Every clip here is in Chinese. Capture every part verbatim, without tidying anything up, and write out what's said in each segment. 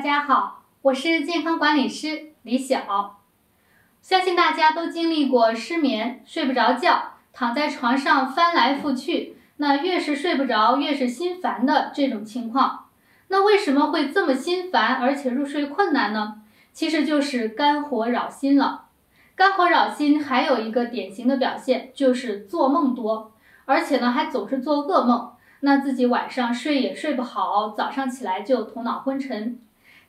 大家好，我是健康管理师李晓。相信大家都经历过失眠、睡不着觉、躺在床上翻来覆去，那越是睡不着越是心烦的这种情况。那为什么会这么心烦而且入睡困难呢？其实就是肝火扰心了。肝火扰心还有一个典型的表现就是做梦多，而且呢还总是做噩梦，那自己晚上睡也睡不好，早上起来就头脑昏沉。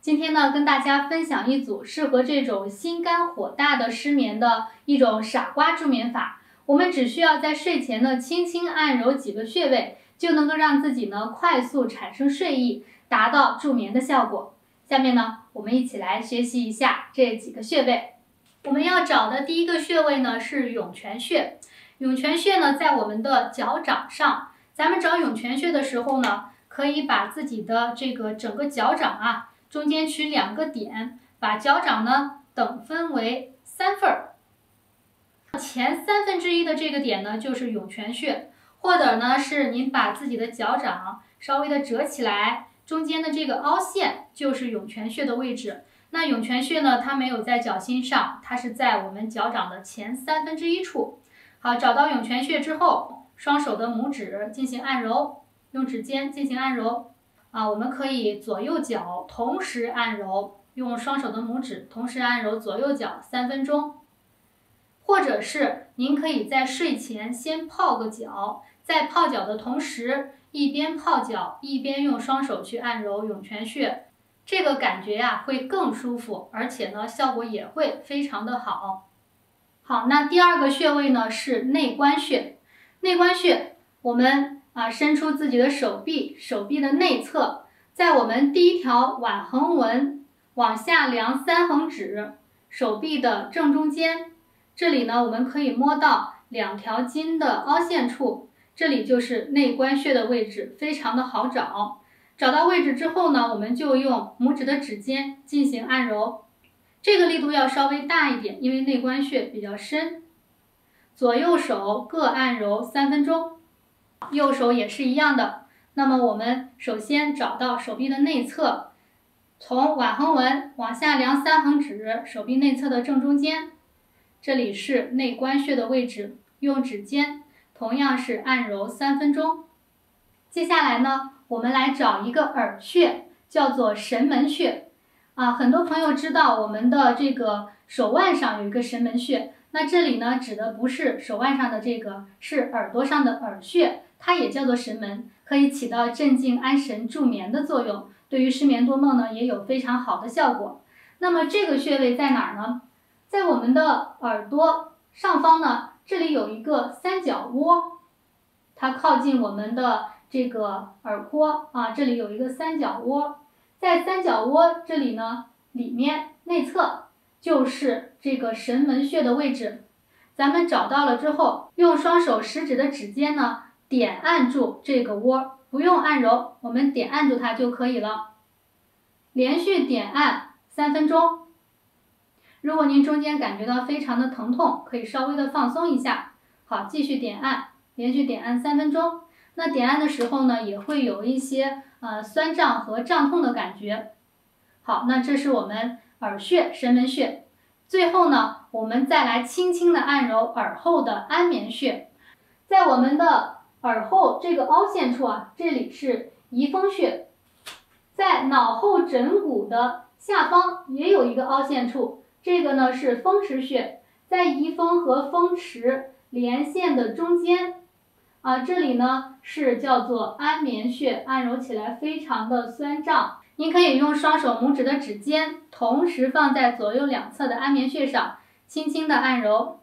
今天呢，跟大家分享一组适合这种心肝火大的失眠的一种傻瓜助眠法。我们只需要在睡前呢，轻轻按揉几个穴位，就能够让自己呢快速产生睡意，达到助眠的效果。下面呢，我们一起来学习一下这几个穴位。我们要找的第一个穴位呢是涌泉穴。涌泉穴呢，在我们的脚掌上。咱们找涌泉穴的时候呢，可以把自己的这个整个脚掌啊，中间取两个点，把脚掌呢等分为三份儿。前三分之一的这个点呢就是涌泉穴，或者呢是您把自己的脚掌稍微的折起来，中间的这个凹陷就是涌泉穴的位置。那涌泉穴呢，它没有在脚心上，它是在我们脚掌的前三分之一处。好，找到涌泉穴之后，双手的拇指进行按揉，用指尖进行按揉啊，我们可以左右脚同时按揉，用双手的拇指同时按揉左右脚三分钟，或者是您可以在睡前先泡个脚，在泡脚的同时，一边泡脚一边用双手去按揉涌泉穴，这个感觉呀、啊、会更舒服，而且呢效果也会非常的好。好，那第二个穴位呢是内关穴。内关穴，我们啊伸出自己的手臂，手臂的内侧，在我们第一条腕横纹往下量三横指，手臂的正中间，这里呢我们可以摸到两条筋的凹陷处，这里就是内关穴的位置，非常的好找。找到位置之后呢，我们就用拇指的指尖进行按揉，这个力度要稍微大一点，因为内关穴比较深。左右手各按揉三分钟，右手也是一样的。那么我们首先找到手臂的内侧，从腕横纹往下量三横指，手臂内侧的正中间，这里是内关穴的位置，用指尖同样是按揉三分钟。接下来呢，我们来找一个耳穴，叫做神门穴啊。很多朋友知道我们的这个手腕上有一个神门穴，那这里呢指的不是手腕上的这个，是耳朵上的耳穴，它也叫做神门，可以起到镇静安神助眠的作用，对于失眠多梦呢也有非常好的效果。那么这个穴位在哪儿呢？在我们的耳朵上方呢，这里有一个三角窝，它靠近我们的这个耳廓啊，这里有一个三角窝，在三角窝这里呢，里面内侧就是这个神门穴的位置。咱们找到了之后，用双手食指的指尖呢点按住这个窝，不用按揉，我们点按住它就可以了，连续点按三分钟。如果您中间感觉到非常的疼痛，可以稍微的放松一下。好，继续点按，连续点按三分钟。那点按的时候呢，也会有一些呃酸胀和胀痛的感觉。好，那这是我们耳穴神门穴。最后呢，我们再来轻轻的按揉耳后的安眠穴，在我们的耳后这个凹陷处啊，这里是遗风穴，在脑后枕骨的下方也有一个凹陷处，这个呢是风池穴，在遗风和风池连线的中间啊，这里呢是叫做安眠穴，按揉起来非常的酸胀。您可以用双手拇指的指尖同时放在左右两侧的安眠穴上，轻轻的按揉，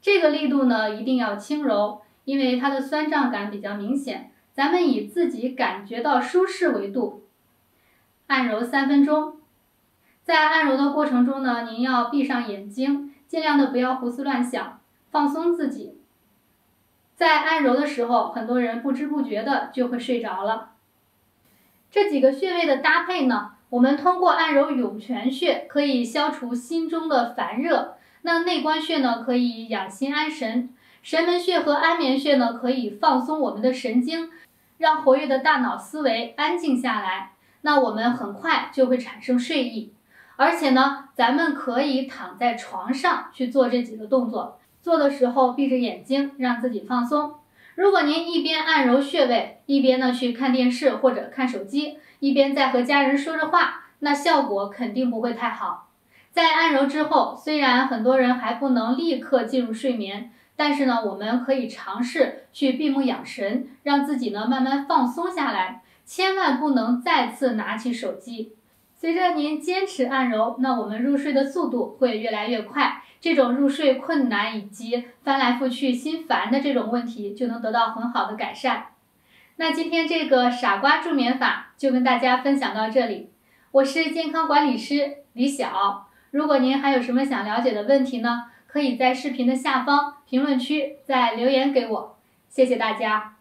这个力度呢一定要轻柔，因为它的酸胀感比较明显，咱们以自己感觉到舒适为度，按揉三分钟。在按揉的过程中呢，您要闭上眼睛，尽量的不要胡思乱想，放松自己。在按揉的时候，很多人不知不觉的就会睡着了。这几个穴位的搭配呢，我们通过按揉涌泉穴可以消除心中的烦热，那内关穴呢可以养心安神，神门穴和安眠穴呢可以放松我们的神经，让活跃的大脑思维安静下来。那我们很快就会产生睡意。而且呢，咱们可以躺在床上去做这几个动作，做的时候闭着眼睛，让自己放松。如果您一边按揉穴位，一边呢去看电视或者看手机，一边在和家人说着话，那效果肯定不会太好。在按揉之后，虽然很多人还不能立刻进入睡眠，但是呢，我们可以尝试去闭目养神，让自己呢慢慢放松下来，千万不能再次拿起手机。随着您坚持按揉，那我们入睡的速度会越来越快，这种入睡困难以及翻来覆去心烦的这种问题就能得到很好的改善。那今天这个傻瓜助眠法就跟大家分享到这里，我是健康管理师李晓。如果您还有什么想了解的问题呢，可以在视频的下方评论区再留言给我，谢谢大家。